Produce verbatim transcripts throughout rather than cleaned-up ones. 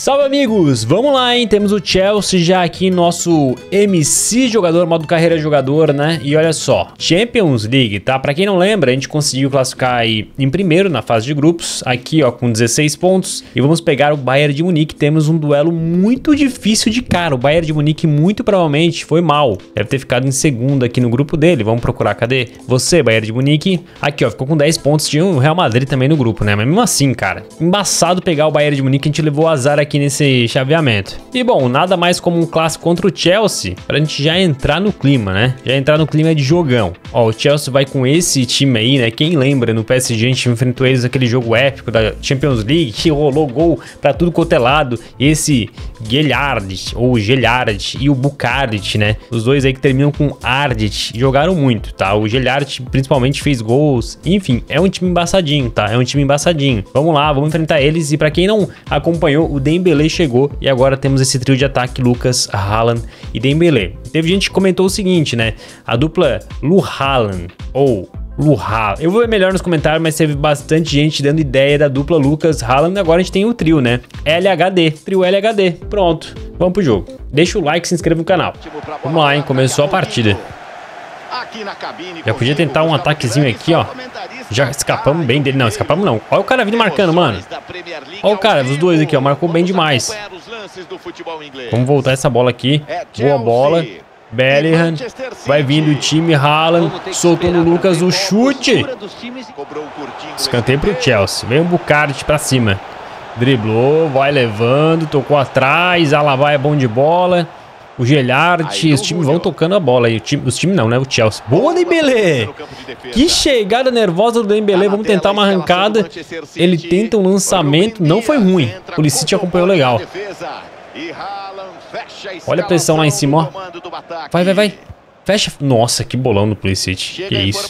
Salve, amigos! Vamos lá, hein? Temos o Chelsea já aqui, nosso M C jogador, modo carreira jogador, né? E olha só, Champions League, tá? Pra quem não lembra, a gente conseguiu classificar aí em primeiro na fase de grupos, aqui ó, com dezesseis pontos. E vamos pegar o Bayern de Munique, temos um duelo muito difícil de cara. O Bayern de Munique muito provavelmente foi mal, deve ter ficado em segundo aqui no grupo dele. Vamos procurar, cadê? Você, Bayern de Munique. Aqui ó, ficou com dez pontos, tinha o Real Madrid também no grupo, né? Mas mesmo assim, cara, embaçado pegar o Bayern de Munique, a gente levou azar aqui nesse chaveamento. E bom, nada mais como um clássico contra o Chelsea pra gente já entrar no clima, né? Já entrar no clima de jogão. Ó, o Chelsea vai com esse time aí, né? Quem lembra, no P S G a gente enfrentou eles naquele jogo épico da Champions League, que rolou gol pra tudo quanto é lado. Esse Geliardt, ou Geliardt, e o Bucardt, né? Os dois aí que terminam com Ardt, jogaram muito, tá? O Geliardt principalmente fez gols. Enfim, é um time embaçadinho, tá? É um time embaçadinho. Vamos lá, vamos enfrentar eles. E pra quem não acompanhou, o Dembélé chegou e agora temos esse trio de ataque, Lucas, Haaland e Dembélé. Teve gente que comentou o seguinte, né? A dupla Lu Haaland ou Lu Haaland. Eu vou ver melhor nos comentários, mas teve bastante gente dando ideia da dupla Lucas, Haaland. Agora a gente tem o trio, né? L H D, trio L H D. Pronto, vamos pro jogo. Deixa o like, se inscreva no canal. Vamos lá, hein? Começou a partida. Já podia tentar um ataquezinho aqui, ó. Já escapamos bem dele. Não, escapamos não. Olha o cara vindo marcando, mano. Olha o cara dos dois aqui, ó. Marcou bem demais. Vamos voltar essa bola aqui. Boa bola. Belleran. Vai vindo o time. Haaland. Soltou no Lucas o chute. Escanteio pro Chelsea. Vem o Bucardt pra cima. Driblou. Vai levando. Tocou atrás. Alaba é bom de bola. O Geliardt, os times vão tocando a bola aí. O time, os times não, né? O Chelsea. Boa, Dembélé! Que chegada nervosa do Dembélé. Vamos tentar uma arrancada. Ele tenta um lançamento. Não foi ruim. O Lissetti acompanhou legal. Olha a pressão lá em cima, ó. Vai, vai, vai. Fecha. Nossa, que bolão do Pulisic. Que isso.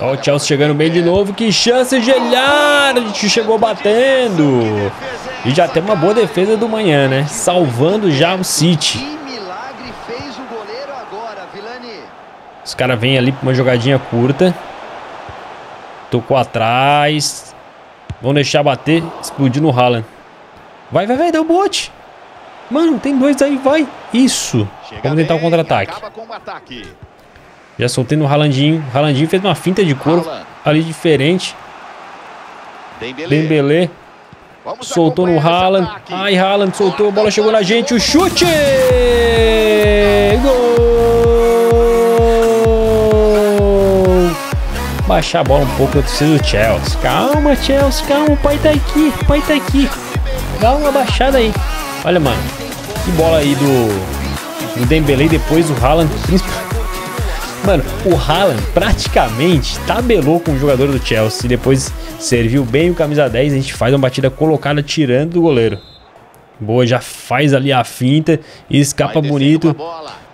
Ó, o Chelsea chegando bem de novo. Que chance, Geliardt. Chegou batendo. E já tem uma boa defesa do manhã, né? Salvando já o City. Os caras vêm ali pra uma jogadinha curta. Tocou atrás. Vão deixar bater. Explodiu no Haaland. Vai, vai, vai. Deu bote. Mano, tem dois aí, vai. Isso. Chega. Vamos tentar o contra-ataque. Já soltei no Haalandinho. O Haalandinho fez uma finta de corpo Haaland. Ali diferente. Dembélé. Soltou no Haaland. Ai, Haaland soltou. A bola chegou na gente. O chute! Gol! Baixar a bola um pouco. Eu preciso do Chelsea. Calma, Chelsea. Calma. O pai tá aqui. O pai tá aqui. Dá uma baixada aí. Olha, mano, que bola aí do, do Dembélé, depois o Haaland. Mano, o Haaland praticamente tabelou com o jogador do Chelsea. Depois serviu bem o camisa dez, a gente faz uma batida colocada tirando do goleiro. Boa, já faz ali a finta e escapa bonito.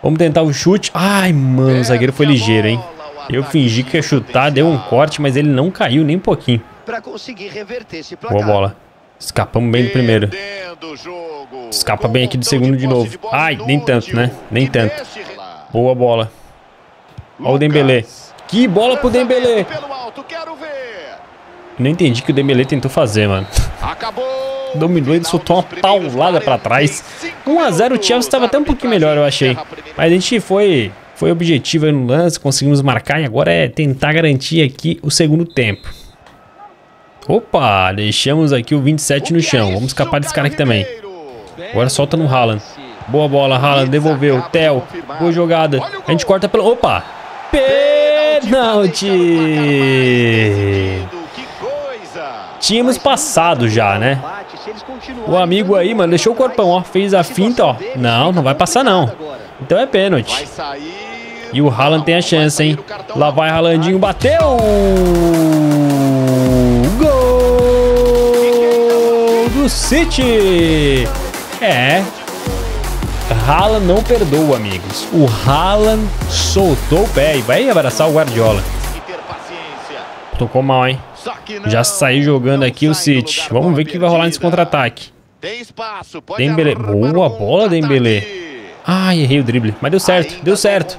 Vamos tentar o chute. Ai, mano, o zagueiro foi ligeiro, hein? Eu fingi que ia chutar, deu um corte, mas ele não caiu nem um pouquinho. Boa bola. Escapamos bem do primeiro. Escapa bem aqui do segundo de novo. Ai, nem tanto, né? Nem tanto. Boa bola. Olha o Dembélé. Que bola pro Dembélé. Não entendi o que o Dembélé tentou fazer, mano. Dominou, ele soltou uma paulada pra trás. um a zero, o Chelsea estava até um pouquinho melhor, eu achei. Mas a gente foi, foi objetivo aí no lance, conseguimos marcar. E agora é tentar garantir aqui o segundo tempo. Opa, deixamos aqui o vinte e sete no chão. Vamos escapar desse cara aqui também. Agora solta no Haaland. Boa bola, Haaland devolveu. Theo, boa jogada. A gente corta pelo... Opa! Pênalti! Tínhamos passado já, né? O amigo aí, mano, deixou o corpão, ó. Fez a finta, ó. Não, não vai passar não. Então é pênalti. E o Haaland tem a chance, hein? Lá vai Haalandinho, bateu! City. É. Haaland não perdoa, amigos. O Haaland soltou o pé e vai abraçar o Guardiola. Tocou mal, hein? Já saiu jogando aqui o City. Vamos ver o que vai rolar nesse contra-ataque. Dembélé. Boa bola, Dembélé. Ai, errei o drible. Mas deu certo, deu certo.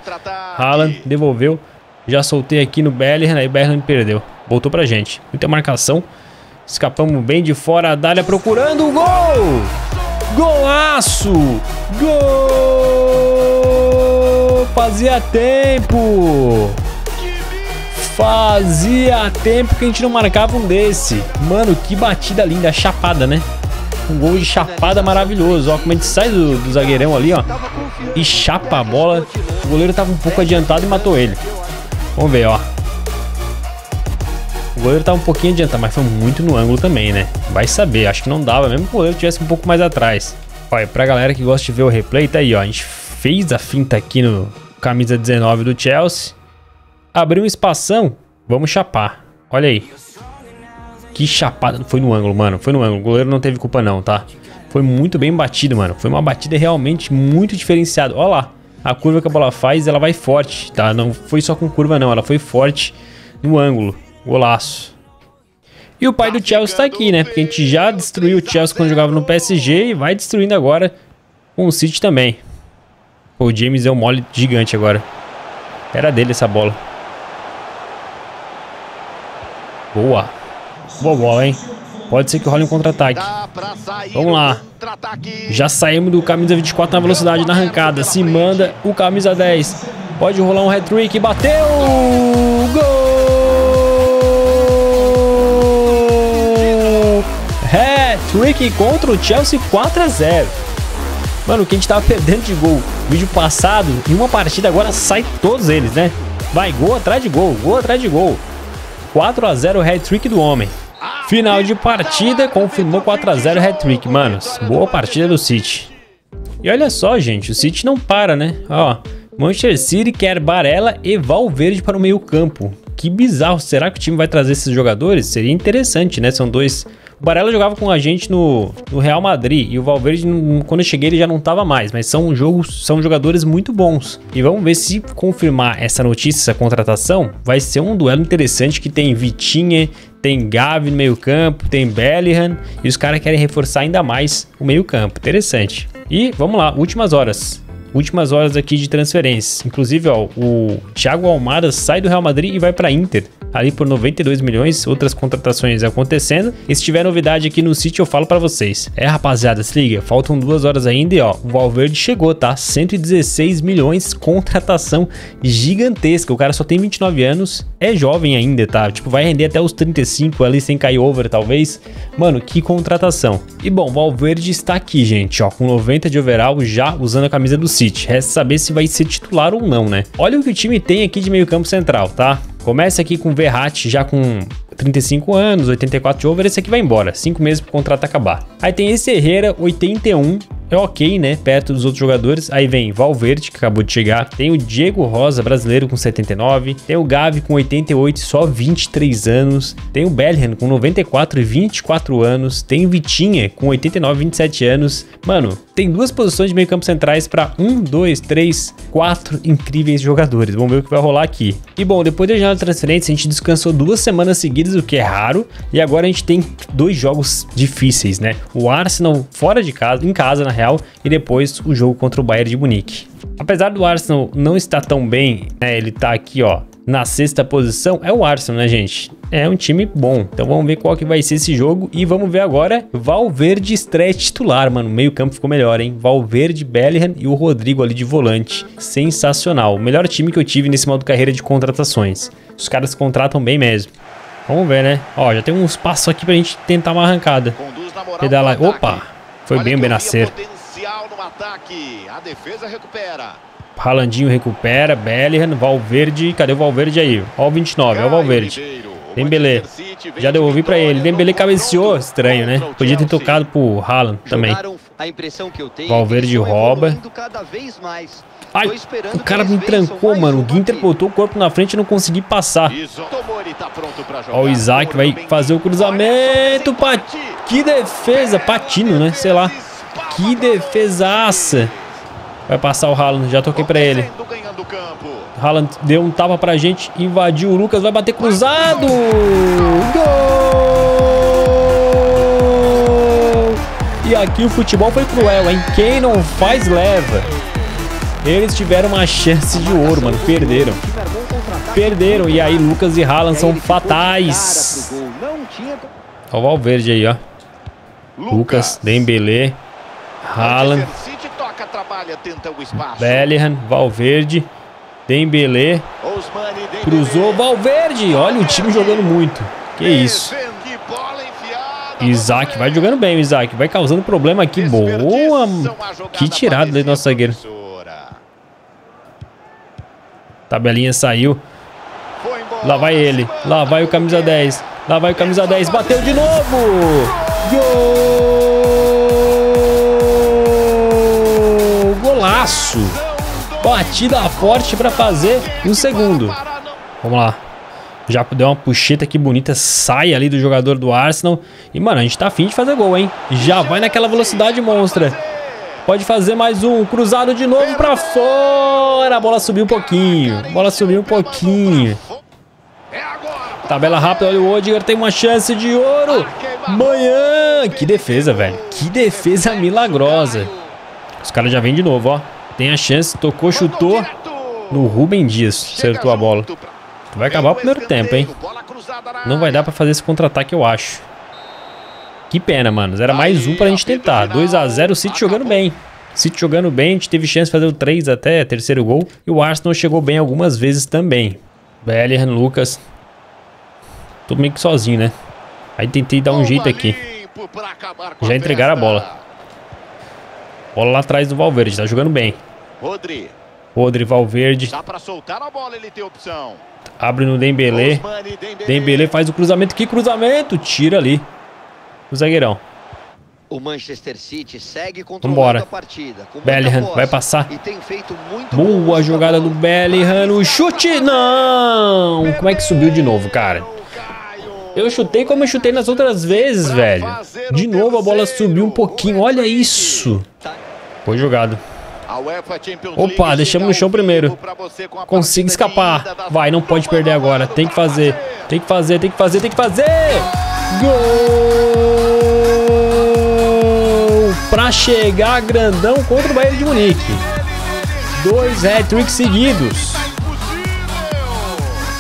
Haaland devolveu. Já soltei aqui no Belleran. Aí o Belleran perdeu. Voltou pra gente. Muita marcação. Escapamos bem de fora. A Dália procurando o gol. Golaço. Gol. Fazia tempo. Fazia tempo que a gente não marcava um desse. Mano, que batida linda. Chapada, né? Um gol de chapada maravilhoso. Ó, como a gente sai do, do zagueirão ali, ó. E chapa a bola. O goleiro tava um pouco adiantado e matou ele. Vamos ver, ó. O goleiro tava um pouquinho adiantado, mas foi muito no ângulo também, né? Vai saber, acho que não dava, mesmo que o goleiro tivesse um pouco mais atrás. Olha, pra galera que gosta de ver o replay, tá aí, ó. A gente fez a finta aqui no camisa dezenove do Chelsea. Abriu um espação, vamos chapar. Olha aí. Que chapada. Foi no ângulo, mano. Foi no ângulo. O goleiro não teve culpa não, tá? Foi muito bem batido, mano. Foi uma batida realmente muito diferenciada. Olha lá. A curva que a bola faz, ela vai forte, tá? Não foi só com curva não, ela foi forte no ângulo. Golaço. E o pai do Chelsea tá aqui, né? Porque a gente já destruiu o Chelsea quando jogava no P S G e vai destruindo agora com o City também. Pô, o James é um mole gigante agora. Era dele essa bola. Boa. Boa bola, hein? Pode ser que role um contra-ataque. Vamos lá. Já saímos do camisa vinte e quatro na velocidade, na arrancada. Se manda o camisa dez. Pode rolar um hat-trick. Bateu! Gol! Hat-trick contra o Chelsea, quatro a zero. Mano, o que a gente tava perdendo de gol vídeo passado, em uma partida agora sai todos eles, né? Vai, gol atrás de gol, gol atrás de gol. quatro a zero o hat-trick do homem. Final de partida, confirmou quatro a zero hat-trick, manos. Boa partida do City. E olha só, gente, o City não para, né? Ó, Manchester City quer Barella e Valverde para o meio campo. Que bizarro, será que o time vai trazer esses jogadores? Seria interessante, né? São dois... O Barella jogava com a gente no, no Real Madrid e o Valverde, quando eu cheguei, ele já não tava mais. Mas são, jogos, são jogadores muito bons. E vamos ver se confirmar essa notícia, essa contratação, vai ser um duelo interessante que tem Vitinha, tem Gavi no meio campo, tem Belleran e os caras querem reforçar ainda mais o meio campo. Interessante. E vamos lá, últimas horas. Últimas horas aqui de transferências. Inclusive, ó, o Thiago Almada sai do Real Madrid e vai para Inter. Ali por noventa e dois milhões, outras contratações acontecendo. E se tiver novidade aqui no City, eu falo para vocês. É, rapaziada, se liga. Faltam duas horas ainda e, ó, o Valverde chegou, tá? cento e dezesseis milhões, contratação gigantesca. O cara só tem vinte e nove anos, é jovem ainda, tá? Tipo, vai render até os trinta e cinco ali, sem cair over, talvez. Mano, que contratação. E, bom, o Valverde está aqui, gente, ó, com noventa de overall, já usando a camisa do City. Resta saber se vai ser titular ou não, né? Olha o que o time tem aqui de meio campo central, tá? Começa aqui com o Verratti, já com trinta e cinco anos, oitenta e quatro de over. Esse aqui vai embora, cinco meses pro contrato acabar. Aí tem esse Herrera, oitenta e um. É ok, né? Perto dos outros jogadores. Aí vem Valverde, que acabou de chegar. Tem o Diego Rosa, brasileiro, com setenta e nove. Tem o Gavi, com oitenta e oito, só vinte e três anos. Tem o Bellerin, com noventa e quatro e vinte e quatro anos. Tem o Vitinha, com oitenta e nove, vinte e sete anos. Mano, tem duas posições de meio campo centrais para um, dois, três, quatro incríveis jogadores. Vamos ver o que vai rolar aqui. E bom, depois da janela de transferência, a gente descansou duas semanas seguidas, o que é raro. E agora a gente tem dois jogos difíceis, né? O Arsenal fora de casa, em casa, na Real, e depois o jogo contra o Bayern de Munique. Apesar do Arsenal não estar tão bem, né, ele tá aqui, ó, na sexta posição, é o Arsenal, né, gente? É um time bom. Então vamos ver qual que vai ser esse jogo e vamos ver agora Valverde estreia titular, mano. O meio campo ficou melhor, hein? Valverde, Bellerin e o Rodrigo ali de volante. Sensacional. O melhor time que eu tive nesse modo carreira de contratações. Os caras contratam bem mesmo. Vamos ver, né? Ó, já tem um espaço aqui pra gente tentar uma arrancada. Pedalar. Opa! Foi bem o Benacer. Haalandinho recupera. Bellerin, Valverde. Cadê o Valverde aí? Ó o vinte e nove, ó o Valverde. Dembélé. Já devolvi pra ele. Dembélé cabeceou. Estranho, né? Podia ter tocado pro Haaland também. Valverde rouba. Ai, o cara me trancou, mano. O Guinter botou o corpo na frente e não consegui passar. Ó, o Isaac vai fazer o cruzamento. Pat... Que defesa. Patino, né? Sei lá. Que defesaça. Vai passar o Haaland. Já toquei pra ele. Haaland deu um tapa pra gente. Invadiu o Lucas. Vai bater cruzado. Gol! E aqui o futebol foi cruel, hein? Quem não faz, leva. Eles tiveram uma chance de ouro, mano. Perderam. Perderam. E aí Lucas e Haaland são fatais. Olha o Valverde aí, ó. Lucas, Lucas Dembélé, Haaland, Belleran, Valverde, Dembélé, cruzou, Valverde. Olha o time jogando muito. Que isso. Isaac, vai jogando bem, Isaac. Vai causando problema aqui. Boa. Que tirada do nosso zagueiro. Tabelinha saiu. Lá vai ele. Lá vai o camisa dez. Lá vai o camisa dez. Bateu de novo. Gol! Golaço. Batida forte para fazer um segundo. Vamos lá. Já deu uma puxeta aqui bonita. Sai ali do jogador do Arsenal. E, mano, a gente tá afim de fazer gol, hein? Já vai naquela velocidade monstra. Pode fazer mais um. Cruzado de novo pra fora. A bola subiu um pouquinho. A bola subiu um pouquinho. Tabela rápida. Olha o Odegaard. Tem uma chance de ouro. Manhã. Que defesa, velho. Que defesa milagrosa. Os caras já vêm de novo, ó. Tem a chance. Tocou, chutou. No Rubem Dias. Acertou a bola. Vai acabar o primeiro tempo, hein? Não vai dar pra fazer esse contra-ataque, eu acho. Que pena, mano. Era mais um pra gente tentar. dois a zero, o City jogando bem. City jogando bem, a gente teve chance de fazer o três até, terceiro gol. E o Arsenal chegou bem algumas vezes também. Bellerin, Lucas. Tô meio que sozinho, né? Aí tentei dar um jeito aqui. Já entregaram a bola. Bola lá atrás do Valverde, tá jogando bem. Rodrigo. Rodri, Valverde. Dá pra soltar a bola, ele tem opção. Abre no Dembélé. Dembélé faz o cruzamento. Que cruzamento! Tira ali o zagueirão. O Manchester City segue controlando a partida. Belleran vai passar. E tem feito muito boa jogada do Belleran. O chute! Não! Como é que subiu de novo, cara? Eu chutei como eu chutei nas outras vezes, velho. De novo a bola subiu um pouquinho. Olha isso! Foi jogado. Opa, deixamos no chão primeiro. Consigo escapar. Vai, não pode perder agora. Tem que fazer. Tem que fazer, tem que fazer, tem que fazer. Gol! Pra chegar grandão contra o Bayern de Munique. Dois hat-tricks seguidos.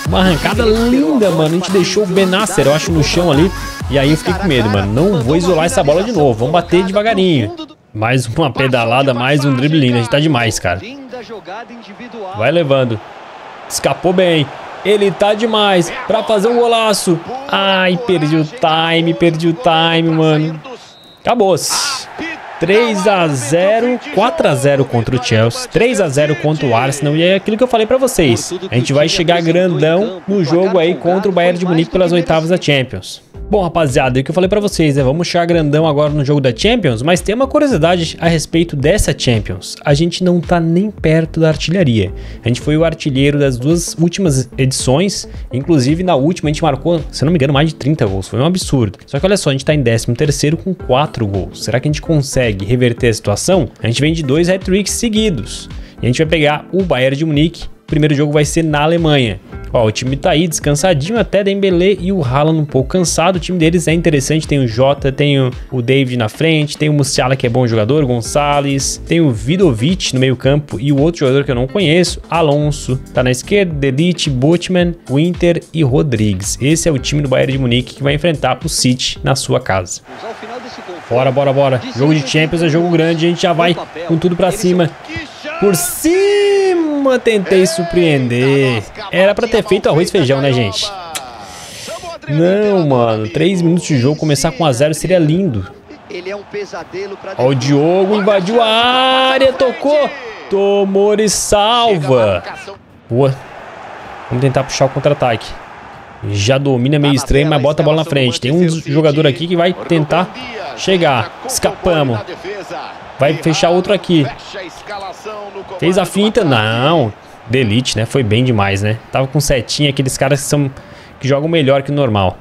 Uma arrancada linda, mano. A gente deixou o Benasser, eu acho, no chão ali. E aí eu fiquei com medo, mano. Não vou isolar essa bola de novo. Vamos bater devagarinho. Mais uma pedalada, mais um driblinho. A gente tá demais, cara. Vai levando. Escapou bem. Ele tá demais pra fazer um golaço. Ai, perdi o time, perdi o time, mano. Acabou-se. três a zero, quatro a zero contra o Chelsea, três a zero contra o Arsenal. E é aquilo que eu falei pra vocês. A gente vai chegar grandão no jogo aí contra o Bayern de Munique pelas oitavas da Champions. Bom, rapaziada, é o que eu falei pra vocês, né? Vamos chegar grandão agora no jogo da Champions, mas tem uma curiosidade a respeito dessa Champions. A gente não tá nem perto da artilharia. A gente foi o artilheiro das duas últimas edições, inclusive na última a gente marcou, se não me engano, mais de trinta gols, foi um absurdo. Só que olha só, a gente tá em décimo terceiro com quatro gols. Será que a gente consegue reverter a situação? A gente vem de dois hat-tricks seguidos. E a gente vai pegar o Bayern de Munique. O primeiro jogo vai ser na Alemanha. Ó, o time tá aí descansadinho, até Dembélé e o Haaland um pouco cansado. O time deles é interessante, tem o Jota, tem o, o David na frente, tem o Musiala, que é bom jogador, Gonçalves, tem o Vidovic no meio campo e o outro jogador que eu não conheço, Alonso, tá na esquerda, Delic, Botman, Guinter e Rodrigues. Esse é o time do Bayern de Munique que vai enfrentar o City na sua casa. Bora, bora, bora. Jogo de Champions é jogo grande, a gente já vai com tudo pra cima. Por cima, tentei surpreender. Era pra ter feito arroz e feijão, né, gente? Não, mano. Três minutos de jogo, começar com um a zero seria lindo. Ó, o Diogo invadiu a área, tocou. Tomori salva. Boa. Vamos tentar puxar o contra-ataque. Já domina meio estranho, mas bota a bola na frente. Tem um jogador aqui que vai tentar chegar. Escapamos. Vai fechar outro aqui. Fez a finta. Não. Delete, né? Foi bem demais, né? Tava com setinha. Aqueles caras que são que jogam melhor que o normal.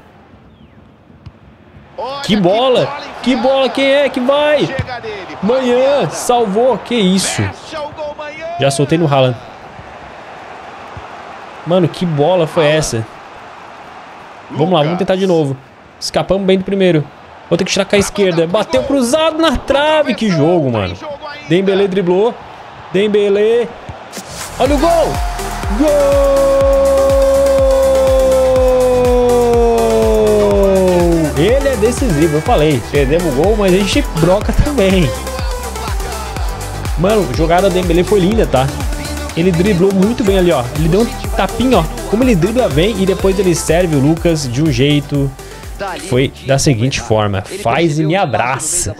Que bola. Que bola. Quem é que vai? Manhã. Salvou. Que isso. Já soltei no Haaland. Mano, que bola foi essa? Vamos lá. Vamos tentar de novo. Escapamos bem do primeiro. Vou ter que tirar com a esquerda. Bateu cruzado na trave. Que jogo, mano. Dembélé driblou. Dembélé. Olha o gol. Gol! Ele é decisivo. Eu falei, perdemos o gol, mas a gente broca também. Mano, a jogada do Dembélé foi linda, tá? Ele driblou muito bem ali, ó. Ele deu um tapinha, ó. Como ele dribla bem e depois ele serve o Lucas de um jeito que foi da seguinte forma. Faz e me abraça.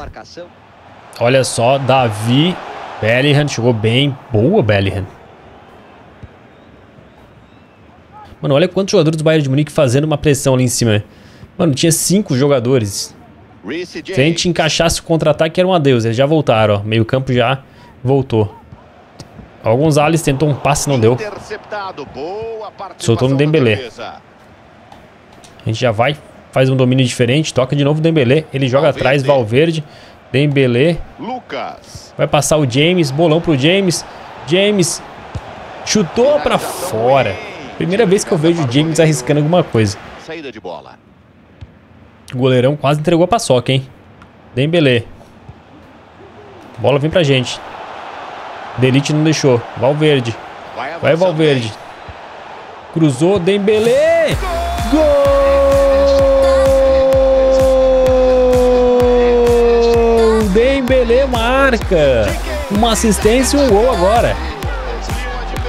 Olha só, Davi. Belleran chegou bem. Boa, Belleran. Mano, olha quantos jogadores do Bayern de Munique fazendo uma pressão ali em cima. Mano, tinha cinco jogadores. Se a gente encaixasse o contra-ataque, era um adeus. Eles já voltaram, ó. Meio campo já voltou. Alguns Ales tentou um passe, não deu. Soltou no Dembélé. A gente já vai, faz um domínio diferente. Toca de novo o Dembélé. Ele joga Valverde. atrás, Valverde. Dembélé. Lucas. Vai passar o James. Bolão pro James. James chutou pra fora. Primeira vez que eu vejo o James arriscando alguma coisa. Saída de bola. O goleirão quase entregou a paçoca, hein? Dembélé. Bola vem pra gente. Delite não deixou. Valverde. Vai, Vai Valverde. Cruzou. Dembélé. Gol! Gol! Dembélé marca. Uma assistência e um gol agora.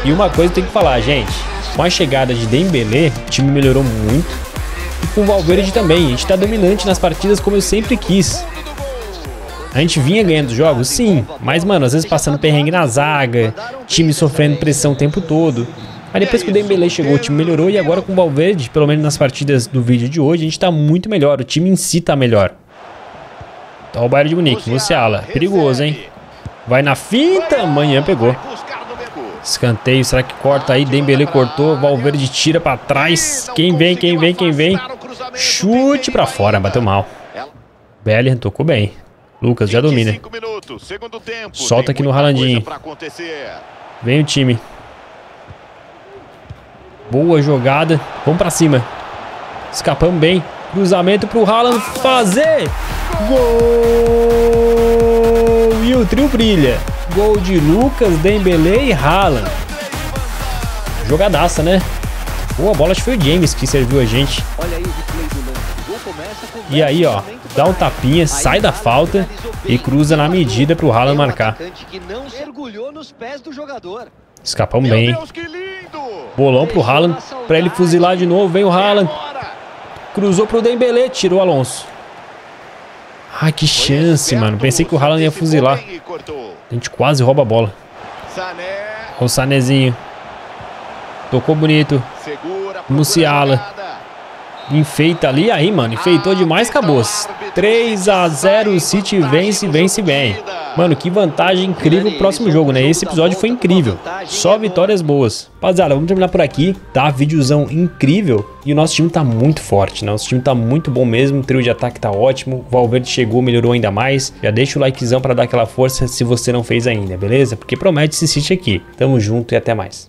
E uma coisa tem que falar, gente. Com a chegada de Dembélé, o time melhorou muito. E com o Valverde também, a gente tá dominante nas partidas como eu sempre quis. A gente vinha ganhando jogos, sim, mas mano, às vezes passando perrengue na zaga, time sofrendo pressão o tempo todo. Aí depois que o Dembélé chegou, o time melhorou e agora com o Valverde, pelo menos nas partidas do vídeo de hoje, a gente tá muito melhor, o time em si tá melhor. Tá o Bayern de Munique, Musiala, perigoso, hein? Vai na finta, amanhã pegou. Escanteio, será que corta aí? Dembélé cortou, Valverde tira pra trás. Quem vem, quem vem, quem vem? Chute pra fora, bateu mal. Belleran tocou bem. Lucas já domina. Solta aqui no Haalandinho. Vem o time. Boa jogada, vamos pra cima. Escapamos bem. Cruzamento pro Haaland fazer. Gol! E o trio brilha. Gol de Lucas, Dembélé e Haaland. Jogadaça, né? Boa bola, acho que foi o James que serviu a gente. E aí, ó, dá um tapinha, sai da falta e cruza na medida pro Haaland marcar. Escapamos bem, hein? Bolão pro Haaland, pra ele fuzilar de novo, vem o Haaland. Cruzou pro Dembélé, tirou o Alonso. Ai, que chance, mano. Pensei que o Haaland ia fuzilar. A gente quase rouba a bola. Olha o Sanezinho. Tocou bonito. Musiala. Enfeita ali. Aí, mano. Enfeitou demais, acabou. três a zero. O City vence, vence bem. Mano, que vantagem incrível o próximo jogo, né? Esse episódio foi incrível. Só vitórias boas. Rapaziada, vamos terminar por aqui, tá? Videozão incrível. E o nosso time tá muito forte, né? Nosso time tá muito bom mesmo. O trio de ataque tá ótimo. O Valverde chegou, melhorou ainda mais. Já deixa o likezão pra dar aquela força se você não fez ainda, beleza? Porque promete esse City aqui. Tamo junto e até mais.